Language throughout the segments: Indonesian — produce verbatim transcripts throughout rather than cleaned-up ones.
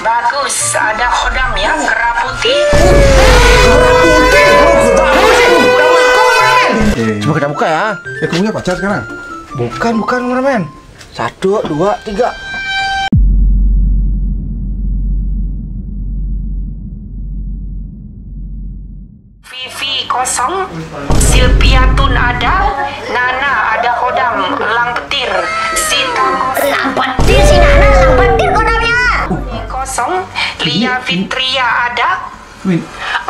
Bagus, ada kodam ya, kera putih. Coba kita buka ya. Ya, kamu punya pacar sekarang? Bukan, bukan, kameramen. Satu, dua, tiga. Vivi kosong, Silpiatun ada, Nana ada kodam, Lang Petir, Sita Lang Petir, si Nana Lang Petir kodamnya kosong, Lia Fitria ada,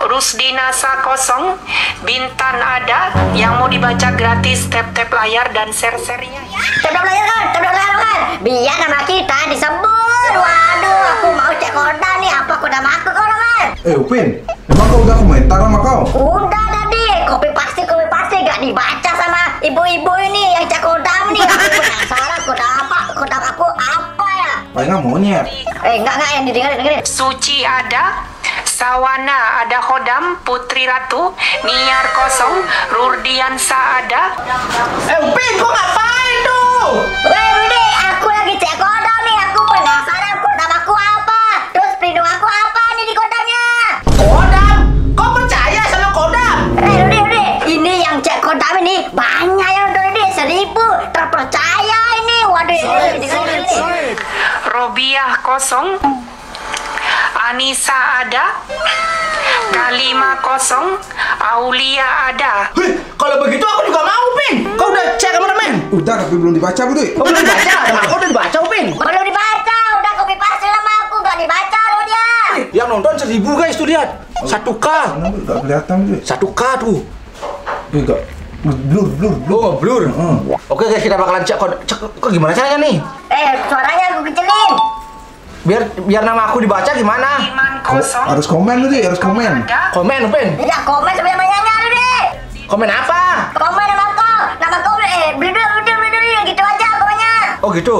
Rusdinasa kosong, Bintan ada, yang mau dibaca gratis tap-tap layar dan share-share-nya. Tap-tap layar kan, tap-tap layar kan, biar nama kita disebut. Waduh, aku mau cek kodam nih, apa kodam aku kodam kan? Eh Upin, emang kau udah komentar sama kau? Udah tadi, kopi pasti kopi pasti gak dibaca sama ibu-ibu ini yang cek kodam nih. Aku penasaran kodam apa, kodam aku apa ya? Palingan monyet. Eh enggak enggak yang didengar dengerin. Suci ada, Sawana ada kodam, Putri Ratu, Niar kosong, Rurdiansa ada. Eh Upin, kok ngapain tuh? Weh Rudi, aku lagi cek kodam nih, aku penasaran kodam aku apa, terus pelindung aku apa nih di kodamnya? Kodam? Kok percaya sama kodam? Eh Rudi, Rudi, ini yang cek kodam ini banyak ya Rudi, seribu terpercaya ini. Waduh, ini sorry. Robiah kosong, Anissa ada, Kalima kosong, Aulia ada. Hei, kalau begitu aku juga mau, Pin. Kau udah cek kameramen? Udah, tapi belum dibaca, Bu. Oh, belum dibaca. Aku udah dibaca, Pin. Belum dibaca. Udah kopi pasti sama aku gak dibaca loh dia. Yang nonton seribu guys tuh lihat. Satu K. Enggak kelihatan, Bu. Satu K tuh. Enggak. Blur, blur, blur. Oh, blur. Hmm. Oke, guys, kita bakalan cek cek kok gimana caranya nih? Eh, suaranya aku kecilin. Biar biar nama aku dibaca gimana? Kosong. Harus komen lu deh, harus komen. Komen, Upin. Iya, komen sampai banyaknya lu deh. Komen apa? Komen nama kau. Nama kau eh berdua berdua berdua gitu aja pokoknya. Oh, gitu.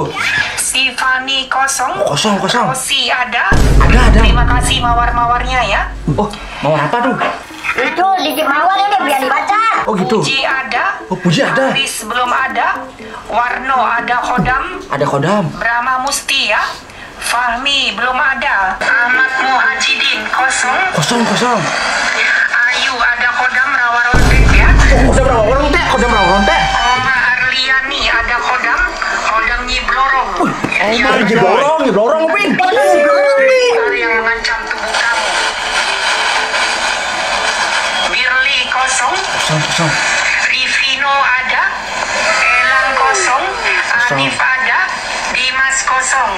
Si Fani kosong. Oh, kosong, kosong. Si ada. Ada, ada. Terima kasih mawar-mawarnya ya. Oh, mawar apa tuh? Itu dikit mawar ya deh, biar dibaca. Oh, gitu. Puji ada. Oh, Puji ada. Aris belum ada. Warno ada kodam. Ada kodam. Brahma Musti ya. Fahmi belum ada, Ahmad Muhajidin kosong. Kosong kosong. Ayu ada kodam rawa rontek ya. Oh, kodam rawa rontek, kodam rawa rontek. Oma Arliani ada kodam, kodam Nyiblorong. Oma Nyiblorong, Nyiblorong Upin. Kodam Nyiblorong yang mengancam tubuh kamu. Birli kosong. Kosong kosong. Rivino ada, Elang kosong, Anif ada, Dimas kosong.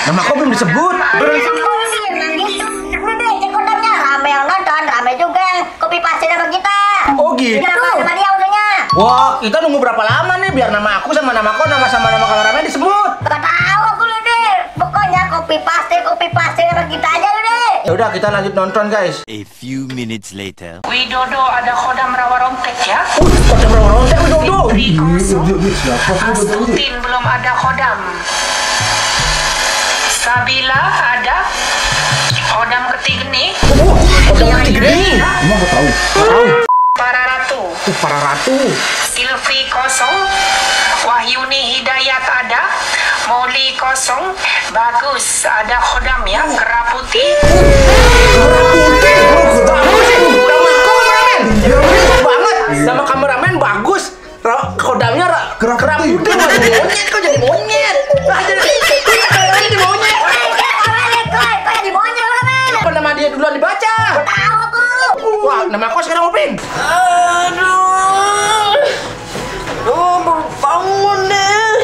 Nama kau belum disebut. Belum disebut sih. Nanti cek kodamnya. Rame yang nonton, rame juga yang kopi pasti nama kita. Oh gitu. Nama dia untungnya. Wah, kita nunggu berapa lama nih biar nama aku sama nama kau nama sama nama kameramennya disebut? Gak tahu aku loh deh. Pokoknya kopi pasti kopi pasti nama kita aja loh deh. Ya udah kita lanjut nonton guys. A few minutes later. Widodo ada kodam rawa rontek ya. Uh, kodam rawa rontek Widodo. Astutin belum ada kodam. Sabila ada, kodam Ketigni. Oh, kodam Ketigni. Emang gak tahu. Tahu. Para Ratu. Uh, Para Ratu. Silvi kosong. Wahyuni Hidayat ada. Moli kosong. Bagus, ada kodam ya, kera putih. Kera putih. Bagus sih. Sama kameramen. Bagus banget. Sama kameramen bagus. Kodamnya kera putih. Monyet kok jadi monyet. Duluan dibaca. Tahu aku. Wah, nama aku sekarang Upin. Aduh. Aduh, baru bangun deh.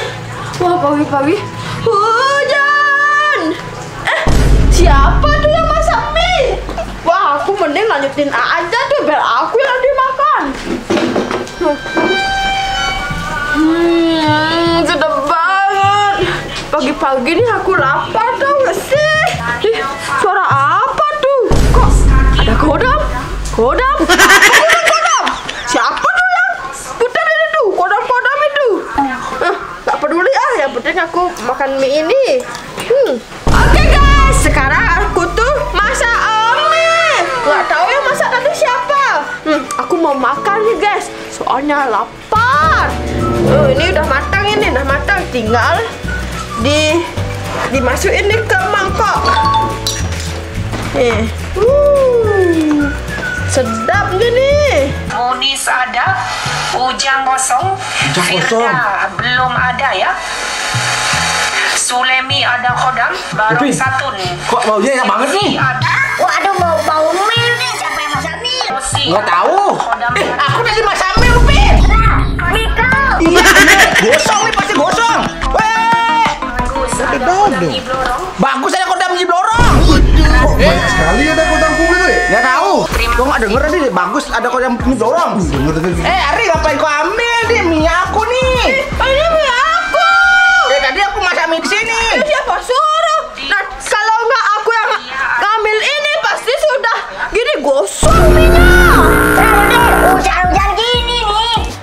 Wah, pagi-pagi hujan. Eh, siapa tuh yang masak mie? Wah, aku mending lanjutin aja deh biar aku yang dimakan. Hmm, sedap banget. Pagi-pagi nih aku lapar tau gak sih? Ih, suara apa? Ada kodam, kodam, kodam, kodam. Siapa tuh yang putar itu, kodam-kodam itu? Eh, gak peduli ah, yang penting aku makan mie ini. Hmm. Oke guys, sekarang aku tuh masak mie. Gak tahu yang masak tadi siapa. Hmm, aku mau makan nih guys, soalnya lapar. Oh, ini udah matang ini, udah matang. Tinggal di dimasukin nih ke mangkok. Sis ada, Ujang kosong, Firda belum ada ya. Sulemi ada Kodam, Barong satu nih. Kok baunya enak banget nih? Waduh, bau bau mil nih, siapa yang masak mil? Nggak tahu. Eh, aku tadi masak mil, Upin. Mika. Iya, gosong nih, pasti gosong. Weh. Bagus ada Kodam Jiblorong. Kok banyak sekali ada Kodam Jiblorong tuh? Nggak tahu. Gua nggak denger tadi. Bagus ada Kodam Jiblorong. Eh, Ari ngapain kau ambil nih mie aku nih? Ini mie aku. Eh, tadi aku masak mie di sini. Siapa suruh? Nah, kalau nggak aku yang ngambil ini pasti sudah gini gosong minyak. Seru deh, hujan-hujan gini nih.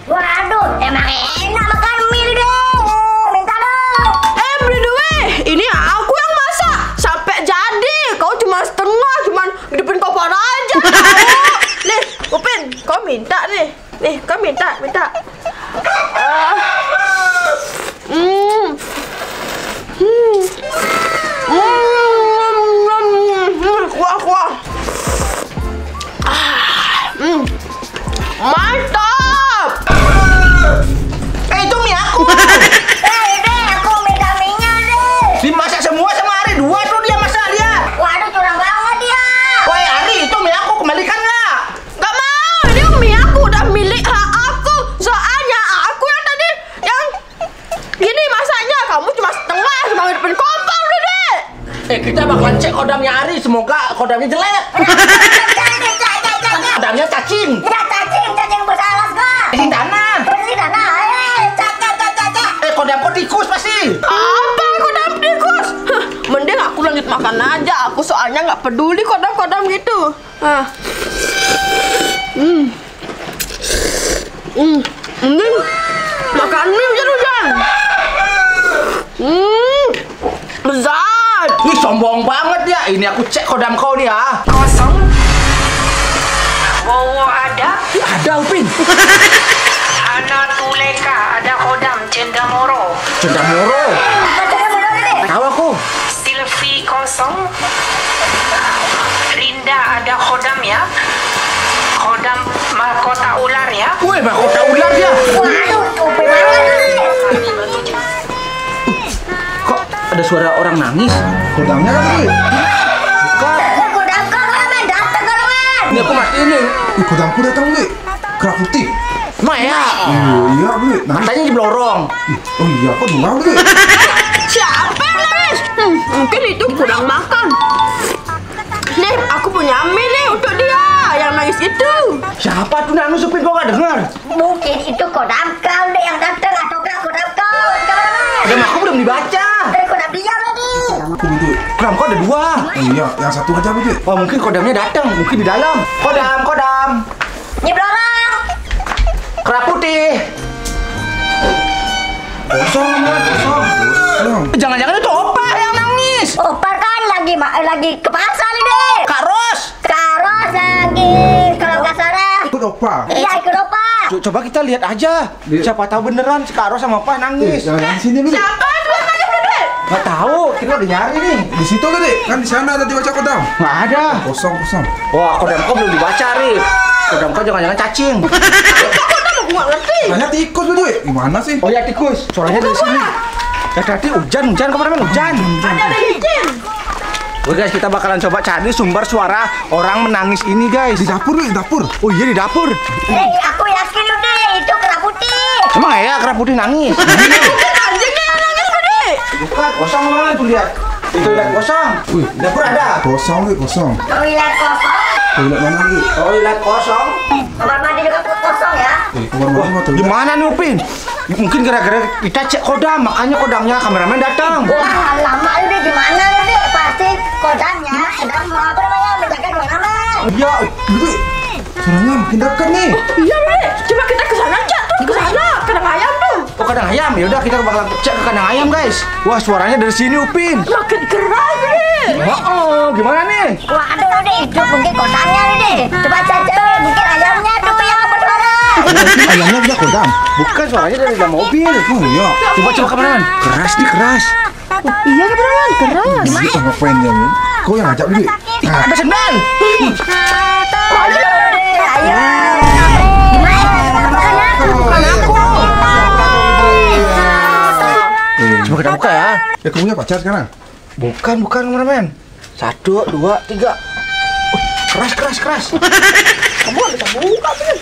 Waduh, emang enak makan mie deh. Minta dong. Eh, beli duit. Ini aku yang masak sampai jadi. Kau cuma setengah, cuma hidupin koper aja. Nih, Upin, kau minta nih. Nih, kau minta, minta. Hmm. Hmm. Hmm. Kuah, kuah. Hmm. Mantap. Eh, itu mie aku. Eh, deh, aku minta minyak deh. Dimasak semua sama Ari, dua tuh dia masak dia. Waduh, curang banget dia. Woi, Ari, itu mie aku, kembalikan nggak? Nggak mau, ini mie aku udah milik hak aku. Soalnya aku yang tadi yang gini masaknya, kamu cuma setengah, cuma ngidupin kompor deh, deh. Eh, kita bakalan cek kodamnya Ari, semoga kodamnya jelek. Kodamnya cacing. Tidak cacing, cacing bersalas kok. Cacing tanah. Cacing tanah, eh, cacat, cacat, cacat. Eh, kodam kok tikus pasti. Apa kodam tikus? Hah, mending aku lanjut makan aja. Aku soalnya nggak peduli kodam-kodam gitu. Hah. Hmm. Hmm. Mending makan mie hujan-hujan. Hmm. Lezat. Ih, sombong banget ya. Ini aku cek kodam kau nih ya. Kosong. Wowo ada? Ya, ada, Upin. Anatuleka ada Kodam Cendamoro. Cendamoro? Tahu aku. Silvi kosong. Rinda ada Kodam ya. Kodam mahkota ular ya. Woi, mahkota ular ya. Kok ada suara orang nangis? Kodamnya lagi. Ini aku matiin nih. Ih, kodamku datang nih. Kerak putih. Emang ya? Iya nih. Katanya Jiblorong. Oh iya, aku dengar nih. Siapa nih? Hmm, mungkin itu kurang makan. Nih, aku punya mie nih untuk dia yang nangis itu. Siapa tuh nangis, Upin? Kok gak dengar? Mungkin itu kodam kau deh yang datang atau enggak kodam kau. Kodam aku belum dibaca. Kodam dia lagi. Kodam kau ada dua. Iya, yang satu aja begitu. Oh, mungkin kodamnya datang, mungkin di dalam. Kodam, kodam. Jiblorong. Kerak putih. Kosong, kosong. Jangan-jangan itu Opa yang nangis. Opa kan lagi lagi ke pasar nih. Kak Ros. Kak Ros lagi kalau nggak salah. Ikut Opa. Iya, ikut Opa. Coba kita lihat aja. Siapa tahu beneran Kak Ros sama Opa nangis. Jangan sini dulu. Nggak tahu, kita udah nyari nih. Di situ tadi, kan di sana tadi baca kodam. Nggak ada. Kosong, kosong. Wah, kodam kau belum dibaca, Rif. Kodam kau jangan-jangan cacing. Kodam aku nggak ngerti. Soalnya tikus tuh, gimana sih? Oh ya tikus. Soalnya dari sini. Ya tadi hujan, hujan kemarin hujan. Ada ada hujan. Oke guys, kita bakalan coba cari sumber suara orang menangis ini guys. Di dapur nih, di dapur. Oh iya di dapur. Eh, aku yakin lu deh, itu kerak putih. Emang ya kerak putih nangis. Bukan, kosong banget tuh lihat. Itu lihat kosong. Wih, dapur ada. Kosong, wih, kosong. Toilet kosong. Toilet mana lagi? Toilet kosong. Kamar mandi juga kosong ya. Eh, kamar mandi mau toilet. Gimana nih, Upin? Mungkin gara-gara kita cek kodam, makanya kodamnya kameramen datang. Wah, lama ini gimana ini? Pasti kodamnya sedang mau apa namanya? Menjaga kameramen. Iya, wih. Suaranya makin dekat nih. Iya, wih. Coba kita ke sana aja tuh, ke sana. Kadang ayam tuh. Oh, kandang ayam. Ya udah kita bakalan cek ke kandang ayam, guys. Wah, suaranya dari sini, Upin. Makin keras nih. Oh, oh, gimana nih? Wah, aduh, udah hidup mungkin kodamnya nih. Coba saja mungkin ayamnya tuh yang bersuara. Ayamnya dia kodam. Bukan suaranya dari dalam mobil. Oh, iya. Coba coba kameramen. Keras nih, keras. Oh, iya, kameramen, keras. Gimana? Kita ngapain ya, Min? Kau yang ajak dulu. Ada sendal. Ayo, ayo. Gimana? Bukan, bukan ya. Ya kamu punya pacar sekarang? Bukan, bukan kameramen. Satu, dua, tiga. Oh, keras, keras, keras. Kamu bisa buka sih.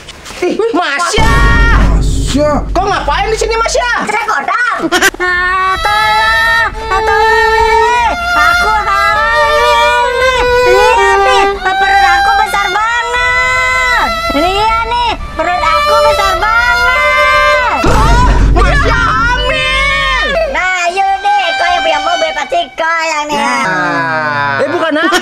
Ih, Masya. Masya. Kau ngapain di sini, Masya? Cerai kodam. Tolong, tolong. Aku haus. Lihat nih, perut aku besar banget. Lihat nih, perut aku besar banget. Masya hamil. Nah, Yudi, kau yang punya mobil pasti kau yang nih. Eh, bukan aku,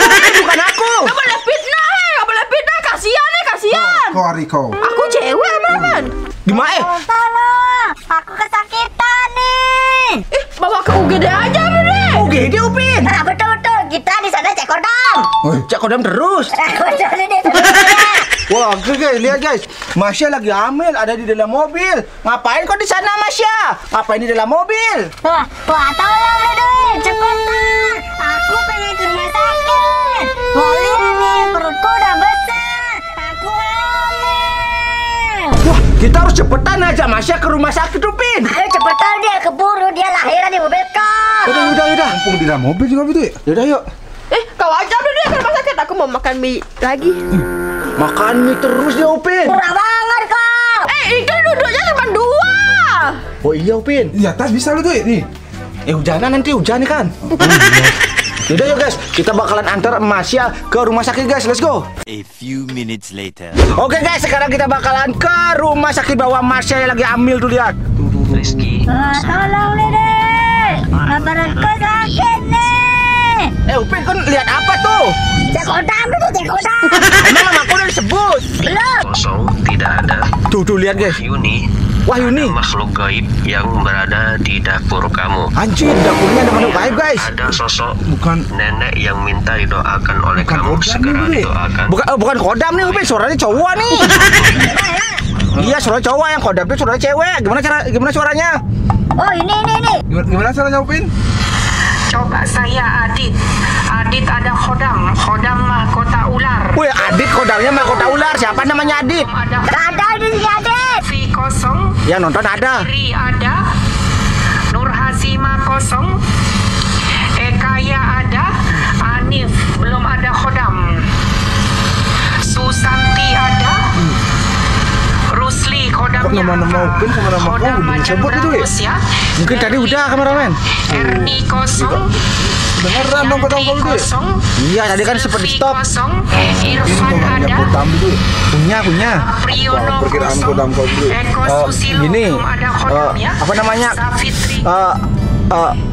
bukan aku. Kau boleh fitnah, kau boleh fitnah. Kasian nih, kasian. Kau Ariko. Aku cewek, man. Gimana? Tolong, aku kesakitan nih. Ih, bawa ke U G D aja, Upin. U G D, Upin. Nah, betul-betul kita di sana cek kodam. Cek kodam terus. Wah, guys, lihat guys, Masya lagi hamil, ada di dalam mobil. Ngapain kok di sana, Masya? Ngapain di dalam mobil? Wah, wah, tolong, Dudun, cepetan. Aku pengen ke rumah sakit. Wah, lihat nih, perutku udah besar. Aku hamil. Wah, kita harus cepetan aja Masya ke rumah sakit, Upin. Ayo cepetan, dia keburu, dia lahiran di mobil kau. Udah, udah, udah. Mumpung di dalam mobil juga begitu ya. Udah, yuk. Eh, kau aja Dudun ke rumah sakit. Aku mau makan mie lagi. Hmm. Makan mie terus ya, Upin. Murah banget, Kak. Eh, itu duduknya cuma dua. Oh iya, Upin. Iya, tas bisa lu tuh, nih. Eh, hujanan nanti, hujan kan. Yaudah yuk, guys. Kita bakalan antar Masya ke rumah sakit, guys. Let's go. A few minutes later. Oke, okay, guys. Sekarang kita bakalan ke rumah sakit bawa Masya yang lagi hamil tuh, lihat. Rizky. Ah, tolong, Dede. Perutku sakit, nih. Eh, Upin, kan lihat apa tuh? Cek kodam tuh, cek kodam. Emang nama aku udah disebut? Belum. Kosong, tidak ada. Tuh, tuh, lihat guys. Wahyuni. Wahyuni. Ada makhluk gaib yang berada di dapur kamu. Anjir, dapurnya ada makhluk gaib, guys. Ada sosok. Bukan. Nenek yang minta didoakan oleh bukan kamu. Segera nih, didoakan. Bukan, oh, bukan kodam nih, Upin. Suaranya cowok nih. Iya, suara cowok. Yang kodam itu suaranya cewek. Gimana cara? Gimana suaranya? Oh, ini, ini, ini. Gimana, gimana suaranya, Upin? Coba saya Adit. Adit ada kodam. Kodam mahkota ular. Wih, Adit kodamnya mahkota ular. Siapa namanya Adit? Ada, ada di sini Adit. Si kosong. Ya nonton ada. Ri ada. Nur Hasimah kosong. Ekaya ada. Anif belum ada kodam. Susanti ada. Rusli kodam. Kok nama-nama Upin sama nama kodam belum disebut itu ya? Mungkin tadi udah kameramen. Erni kosong. Beneran dong kodam kosong. Iya tadi kan sempat di stop. Irfan ada. Punya punya. Perkiraan kodam kosong. Oh ini. Apa namanya?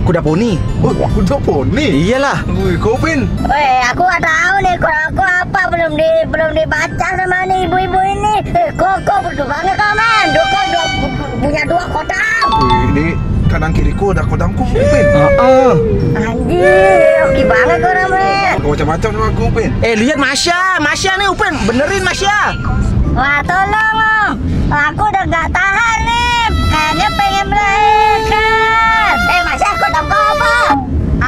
Kuda poni. Kuda poni. Iyalah. Wih Upin. Eh aku nggak tahu nih aku apa belum di belum dibaca sama nih ibu-ibu ini. Kok berdua banget kau men. Punya dua kodam. Ini. Kanan kiriku ada kodamku, Upin. Heeh. Anjir, oke banget kodamnya. Kau macam-macam sama aku, Upin. Eh, lihat Masya, Masya nih Upin, benerin Masya. Wah, tolong loh. Aku udah gak tahan nih. Kayaknya pengen melahirkan. Eh, Masya kodam kau apa?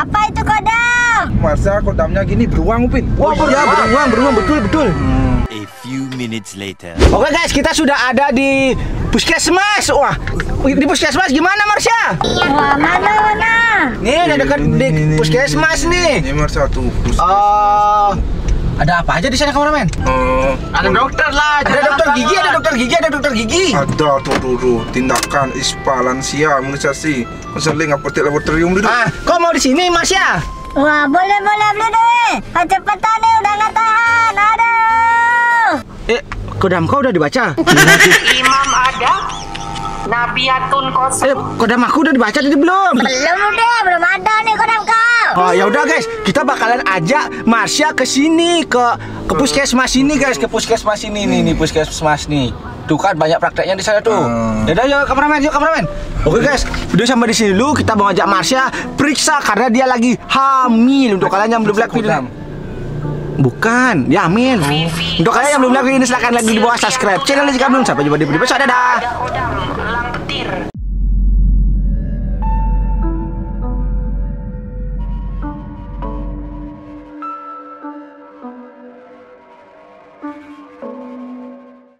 Apa itu kodam? Masya kodamnya gini beruang, Upin. Wah, oh, iya beruang, beruang betul, betul. Hmm. A few minutes later. Oke, okay, guys, kita sudah ada di puskesmas. Wah, di puskesmas gimana Marsha? Wah, mana mana? Nih, ada dekat di puskesmas nih. Ini Marsha tuh puskesmas. Ada apa aja di sana kameramen? Uh, ada dokter lah, ada dokter gigi, ada dokter gigi, ada dokter gigi. Ada tuh dulu tindakan ispa lansia, imunisasi, konseling, apotek, laboratorium dulu. Ah, kok mau di sini Marsha? Wah, boleh boleh deh. Cepetan nih udah nggak tahan. Aduh. Eh, kodam kau udah dibaca? Imam ada. Nabiatun kosong. Eh, kodam aku udah dibaca tadi belum? Belum udah, belum ada nih kodam kau. Oh, ya udah guys, kita bakalan ajak Masya ke sini ke ke puskesmas ini guys, ke puskesmas ini nih, nih puskesmas nih. Tuh kan banyak prakteknya di sana tuh. Dadah yuk kameramen, yuk kameramen. Oke guys, video sampai di sini dulu. Kita mau ajak Masya periksa karena dia lagi hamil. Untuk kalian yang belum like video bukan, ya amin. Untuk kalian yang belum like ini silahkan like di bawah subscribe channel ini jika belum. Sampai jumpa di video besok, dadah. Ada kodam, elang petir.